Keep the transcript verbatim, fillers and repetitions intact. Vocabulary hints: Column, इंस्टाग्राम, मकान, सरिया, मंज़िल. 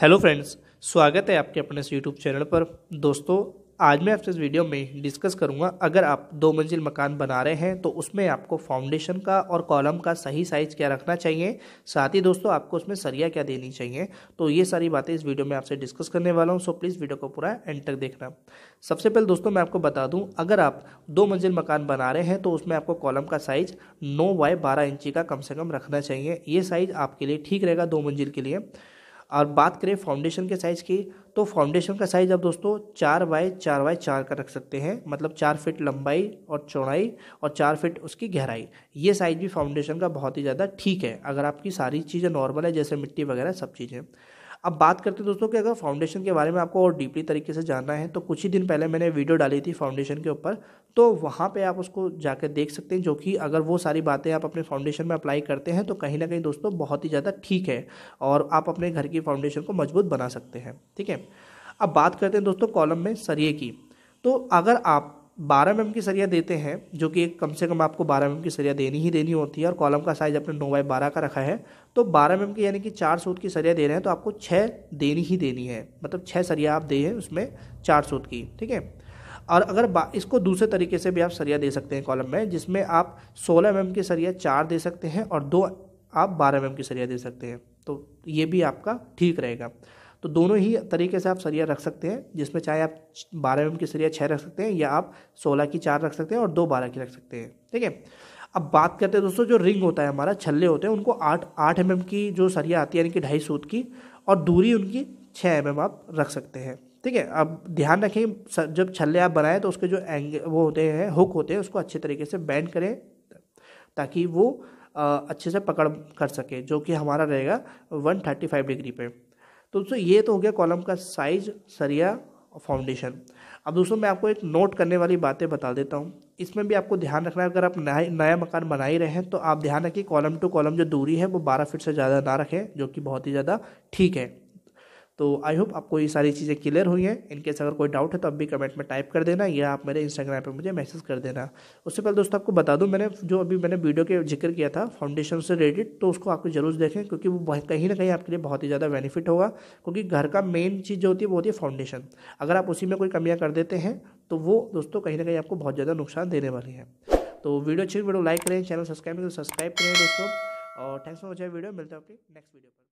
Hello friends, स्वागत है आपके अपने यूट्यूब चैनल पर। दोस्तों, आज मैं आपसे इस वीडियो में डिस्कस करूंगा, अगर आप दो मंजिल मकान बना रहे हैं तो उसमें आपको फाउंडेशन का और कॉलम का सही साइज़ क्या रखना चाहिए, साथ ही दोस्तों आपको उसमें सरिया क्या देनी चाहिए। तो ये सारी बातें इस वीडियो में आपसे डिस्कस करने वाला हूं, सो प्लीज़ वीडियो को पूरा एंड तक देखना। सबसे पहले दोस्तों मैं आपको बता दूँ, अगर आप दो मंजिल मकान बना रहे हैं तो उसमें आपको कॉलम का साइज़ नौ बाई बारह इंची का कम से कम रखना चाहिए। ये साइज़ आपके लिए ठीक रहेगा दो मंजिल के लिए। और बात करें फाउंडेशन के साइज़ की, तो फाउंडेशन का साइज़ आप दोस्तों चार बाई चार बाई चार का रख सकते हैं, मतलब चार फीट लंबाई और चौड़ाई और चार फीट उसकी गहराई। ये साइज़ भी फाउंडेशन का बहुत ही ज़्यादा ठीक है, अगर आपकी सारी चीज़ें नॉर्मल है, जैसे मिट्टी वगैरह सब चीज़ें। अब बात करते हैं दोस्तों कि अगर फाउंडेशन के बारे में आपको और डीपली तरीके से जानना है तो कुछ ही दिन पहले मैंने वीडियो डाली थी फाउंडेशन के ऊपर, तो वहाँ पे आप उसको जाकर देख सकते हैं, जो कि अगर वो सारी बातें आप अपने फाउंडेशन में अप्लाई करते हैं तो कहीं ना कहीं दोस्तों बहुत ही ज़्यादा ठीक है और आप अपने घर की फाउंडेशन को मजबूत बना सकते हैं। ठीक है, अब बात करते हैं दोस्तों कॉलम में सरिये की। तो अगर आप बारह एम एम की सरिया देते हैं, जो कि कम से कम आपको बारह एम एम की सरिया देनी ही देनी होती है, और कॉलम का साइज़ अपने नौ बाई बारह का रखा है, तो बारह एम एम की यानी कि चार सूत की सरिया दे रहे हैं तो आपको छः देनी ही देनी है, मतलब छः सरिया आप दें उसमें चार सूत की। ठीक है, और अगर इसको दूसरे तरीके से भी आप सरिया दे सकते हैं कॉलम में, जिसमें आप सोलह एम एम की सरिया चार दे सकते हैं और दो आप बारह एम एम की सरिया दे सकते हैं, तो ये भी आपका ठीक रहेगा। तो दोनों ही तरीके से आप सरिया रख सकते हैं, जिसमें चाहे आप बारह एम एम की सरिया छः रख सकते हैं या आप सोलह की चार रख सकते हैं और दो बारह की रख सकते हैं। ठीक है, अब बात करते हैं दोस्तों जो रिंग होता है हमारा, छल्ले होते हैं, उनको आठ आठ एम एम की जो सरिया आती है यानी कि ढाई सूत की, और दूरी उनकी छः एम एम आप रख सकते हैं। ठीक है, अब ध्यान रखें जब छल्ले आप बनाएं तो उसके जो एंगल वो होते हैं, हुक होते हैं, उसको अच्छे तरीके से बैंड करें ताकि वो अच्छे से पकड़ कर सके, जो कि हमारा रहेगा वन थर्टी फाइव डिग्री पे। तो दोस्तों ये तो हो गया कॉलम का साइज, सरिया और फाउंडेशन। अब दोस्तों मैं आपको एक नोट करने वाली बातें बता देता हूँ, इसमें भी आपको ध्यान रखना है। अगर आप नया नया मकान बना ही रहे हैं तो आप ध्यान रखिए कॉलम टू कॉलम जो दूरी है वो बारह फीट से ज़्यादा ना रखें, जो कि बहुत ही ज़्यादा ठीक है। तो आई होप आपको ये सारी चीज़ें क्लियर हुई हैं। इनकेस अगर कोई डाउट है तो आप भी कमेंट में टाइप कर देना या आप मेरे इंस्टाग्राम पे मुझे मैसेज कर देना। उससे पहले दोस्तों आपको बता दूं, मैंने जो अभी मैंने वीडियो के जिक्र किया था फाउंडेशन से रिलेटेड, तो उसको आपको जरूर देखें, क्योंकि वो कहीं ना कहीं आपके लिए बहुत ही ज़्यादा बेनिफिट होगा, क्योंकि घर का मेन चीज़ जो होती है वो होती है फाउंडेशन। अगर आप उसी में कोई कमियाँ कर देते हैं तो वो दोस्तों कहीं ना कहीं आपको बहुत ज़्यादा नुकसान देने वाली है। तो वीडियो अच्छी वीडियो लाइक करें, चैनल सब्सक्राइब करें, सब्सक्राइब करें दोस्तों, और थैंक्स फॉर वॉचिंग वीडियो। मिलते हैं आपकी नेक्स्ट वीडियो पर।